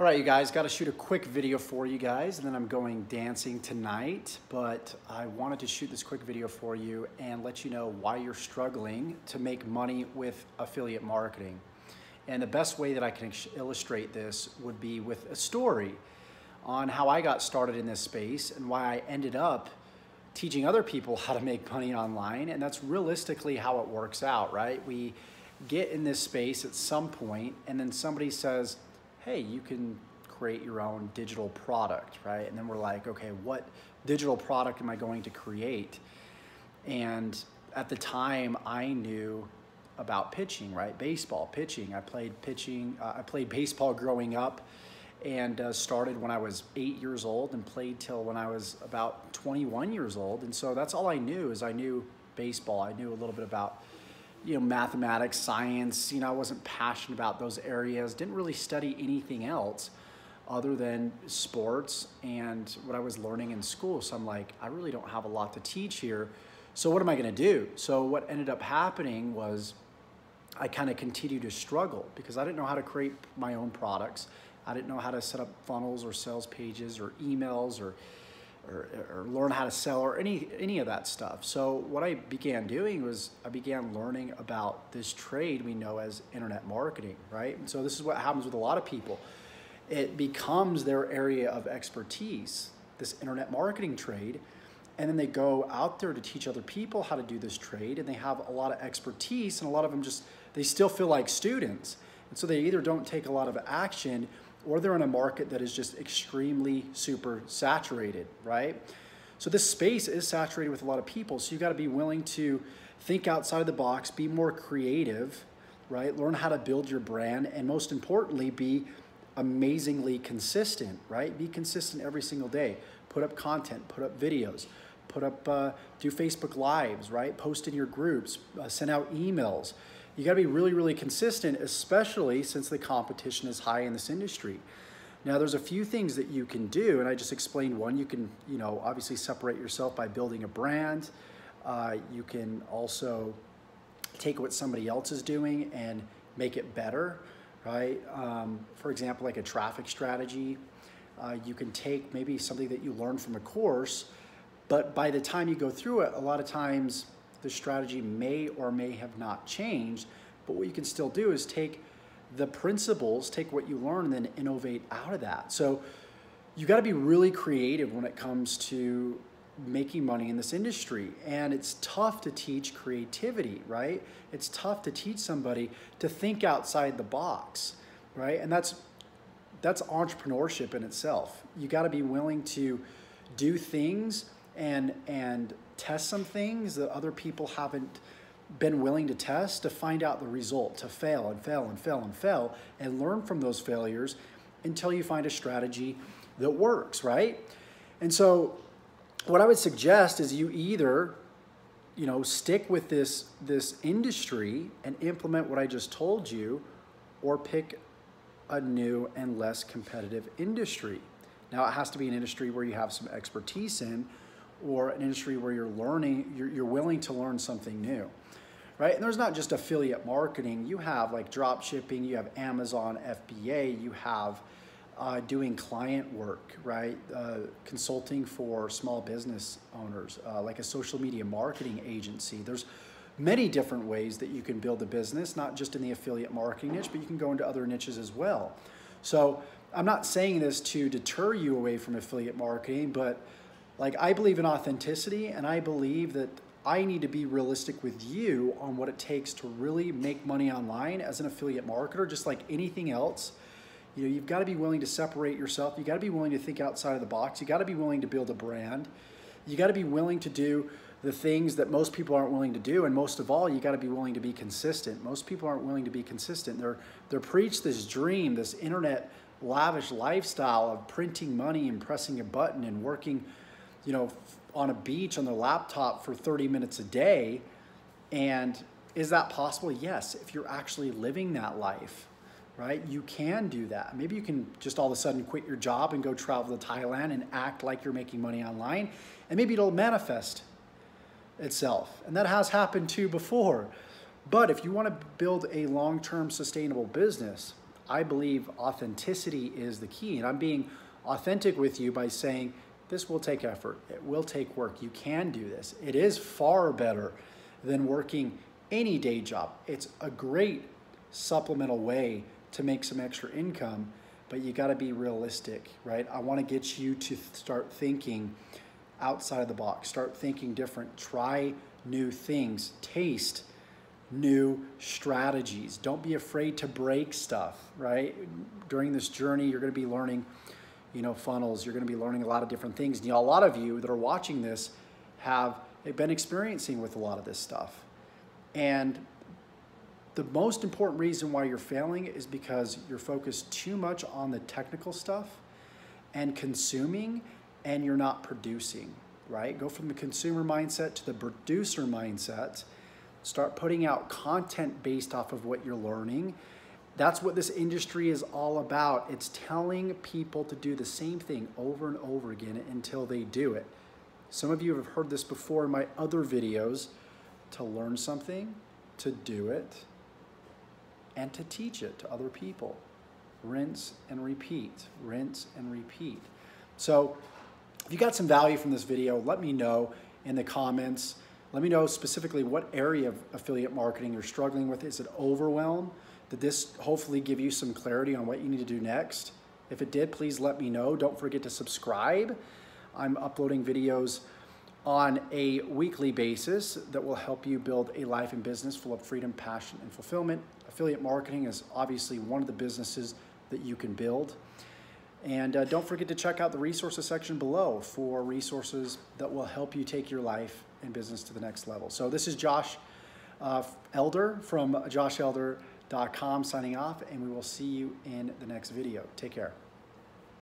All right, you guys, got to shoot a quick video for you guys, and then I'm going dancing tonight, but I wanted to shoot this quick video for you and let you know why you're struggling to make money with affiliate marketing. And the best way that I can illustrate this would be with a story on how I got started in this space and why I ended up teaching other people how to make money online. And that's realistically how it works out, right? We get in this space at some point, and then somebody says, hey, you can create your own digital product, right? And then we're like, okay, what digital product am I going to create? And at the time, I knew about pitching, right? Baseball, pitching. I played pitching. I played baseball growing up, and started when I was 8 years old and played till when I was about 21 years old. And so that's all I knew, is I knew baseball. I knew a little bit about, you know, mathematics, science. You know, I wasn't passionate about those areas, didn't really study anything else other than sports and what I was learning in school. So I'm like, I really don't have a lot to teach here. So what am I going to do? So what ended up happening was I kind of continued to struggle because I didn't know how to create my own products. I didn't know how to set up funnels or sales pages or emails or learn how to sell or any of that stuff. So what I began doing was I began learning about this trade we know as internet marketing, right? And so this is what happens with a lot of people. It becomes their area of expertise, this internet marketing trade, and then they go out there to teach other people how to do this trade, and they have a lot of expertise, and a lot of them just, they still feel like students. And so they either don't take a lot of action, or they're in a market that is just extremely super saturated, right? So this space is saturated with a lot of people, so you've got to be willing to think outside the box, be more creative, right? Learn how to build your brand, and most importantly, be amazingly consistent, right? Be consistent every single day. Put up content, put up videos, put up, do Facebook Lives, right? Post in your groups, send out emails. You gotta be really, really consistent, especially since the competition is high in this industry. Now, there's a few things that you can do, and I just explained one. You can, you know, obviously separate yourself by building a brand. You can also take what somebody else is doing and make it better, right? For example, like a traffic strategy. You can take maybe something that you learned from a course, but by the time you go through it, a lot of times the strategy may or may have not changed. But what you can still do is take the principles, take what you learn, and then innovate out of that. So you got to be really creative when it comes to making money in this industry. And it's tough to teach creativity, right? It's tough to teach somebody to think outside the box, right? And that's entrepreneurship in itself. You got to be willing to do things and test some things that other people haven't been willing to test, to find out the result, to fail and fail and fail and fail and learn from those failures until you find a strategy that works, right? And so what I would suggest is you either, you know, stick with this industry and implement what I just told you, or pick a new and less competitive industry. Now, it has to be an industry where you have some expertise in, or an industry where you're learning, you're willing to learn something new, right? And there's not just affiliate marketing. You have like drop shipping, you have Amazon FBA, you have doing client work, right? Consulting for small business owners, like a social media marketing agency. There's many different ways that you can build a business, not just in the affiliate marketing niche, but you can go into other niches as well. So I'm not saying this to deter you away from affiliate marketing, but like, I believe in authenticity, and I believe that I need to be realistic with you on what it takes to really make money online as an affiliate marketer, just like anything else. You know, you've got to be willing to separate yourself. You got to be willing to think outside of the box. You got to be willing to build a brand. You got to be willing to do the things that most people aren't willing to do, and most of all, you got to be willing to be consistent. Most people aren't willing to be consistent. They're preached this dream, this internet lavish lifestyle of printing money and pressing a button and working, you know, on a beach on their laptop for 30 minutes a day. And is that possible? Yes, if you're actually living that life, right? You can do that. Maybe you can just all of a sudden quit your job and go travel to Thailand and act like you're making money online, and maybe it'll manifest itself. And that has happened too before. But if you want to build a long-term sustainable business, I believe authenticity is the key, and I'm being authentic with you by saying this will take effort, it will take work, you can do this. It is far better than working any day job. It's a great supplemental way to make some extra income, but you gotta be realistic, right? I wanna get you to start thinking outside of the box, start thinking different, try new things, taste new strategies. Don't be afraid to break stuff, right? During this journey, you're gonna be learning, you know, funnels, you're gonna be learning a lot of different things. And, you know, a lot of you that are watching this have been experiencing with a lot of this stuff. And the most important reason why you're failing is because you're focused too much on the technical stuff and consuming, and you're not producing, right? Go from the consumer mindset to the producer mindset. Start putting out content based off of what you're learning. That's what this industry is all about. It's telling people to do the same thing over and over again until they do it. Some of you have heard this before in my other videos: to learn something, to do it, and to teach it to other people. Rinse and repeat, rinse and repeat. So if you got some value from this video, let me know in the comments. Let me know specifically what area of affiliate marketing you're struggling with. Is it overwhelm? Did this hopefully give you some clarity on what you need to do next? If it did, please let me know. Don't forget to subscribe. I'm uploading videos on a weekly basis that will help you build a life and business full of freedom, passion, and fulfillment. Affiliate marketing is obviously one of the businesses that you can build. And don't forget to check out the resources section below for resources that will help you take your life and business to the next level. So this is Josh Elder from joshelder.com signing off, and we will see you in the next video. Take care.